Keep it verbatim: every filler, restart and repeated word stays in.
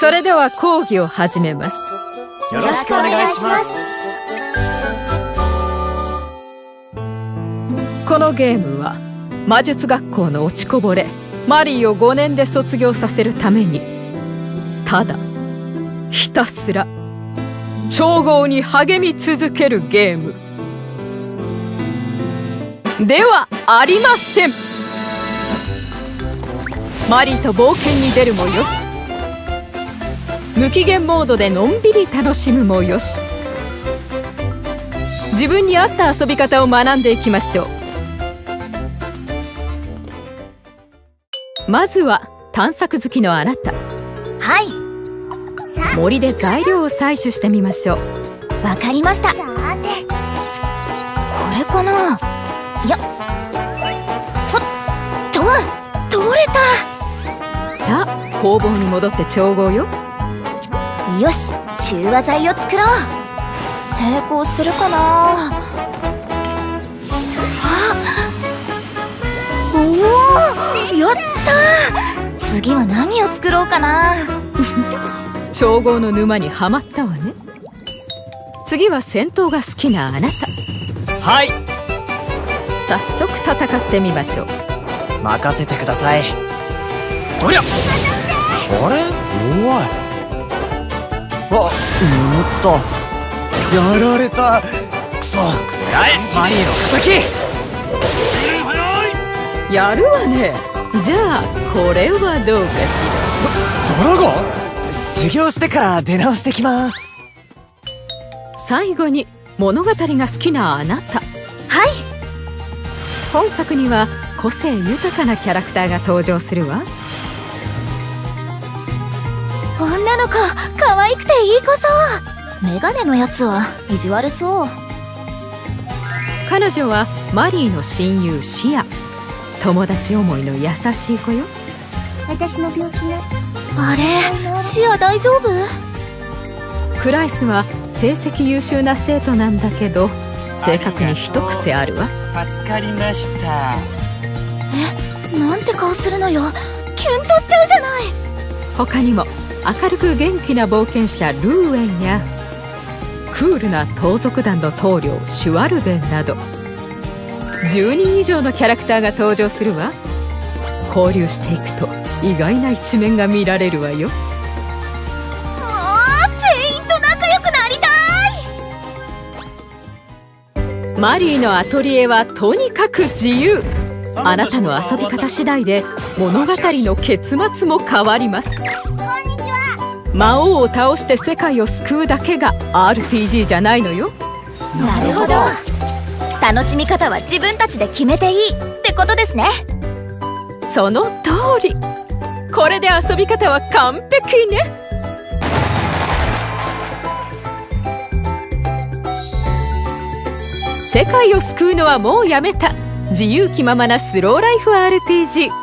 それでは講義を始めます。よろしくお願いします。このゲームは魔術学校の落ちこぼれマリーをごねんで卒業させるために、ただひたすら調合に励み続けるゲームではありません。マリーと冒険に出るもよし、無期限モードでのんびり楽しむもよし、自分に合った遊び方を学んでいきましょう。まずは探索好きのあなた、はい、森で材料を採取してみましょう。わかりました。これかな。いや、ほっと取れた。さあ工房に戻って調合よ。よし、中和剤を作ろう。成功するかな。あ、おお、やった。次は何を作ろうかな。調合の沼にはまったわね。次は戦闘が好きなあなた、はい、早速戦ってみましょう。任せてください。とりゃ、あれ、おい、あ、眠った。やられた。くそ。やれ、マリーの敵。やるわね。じゃあこれはどうかしら。ド、ドラゴン？修行してから出直してきます。最後に物語が好きなあなた。はい。本作には個性豊かなキャラクターが登場するわ。女の子可愛くていい子そう。メガネのやつは意地悪そう。彼女はマリーの親友シア、友達思いの優しい子よ。私の病気があれ、シア大丈夫？クライスは成績優秀な生徒なんだけど、性格に一癖あるわ。助かりました。え、なんて顔するのよ。キュンとしちゃうじゃない。他にも明るく元気な冒険者ルーウェンやクールな盗賊団の棟梁シュワルベンなどじゅうにん以上のキャラクターが登場するわ。交流していくと意外な一面が見られるわよ。もう全員と仲良くなりたい。マリーのアトリエはとにかく自由。あなたの遊び方次第で物語の結末も変わります。魔王を倒して世界を救うだけが アールピージー じゃないのよ。なるほど。楽しみ方は自分たちで決めていいってことですね。その通り。これで遊び方は完璧ね。世界を救うのはもうやめた。自由気ままなスローライフ アールピージー。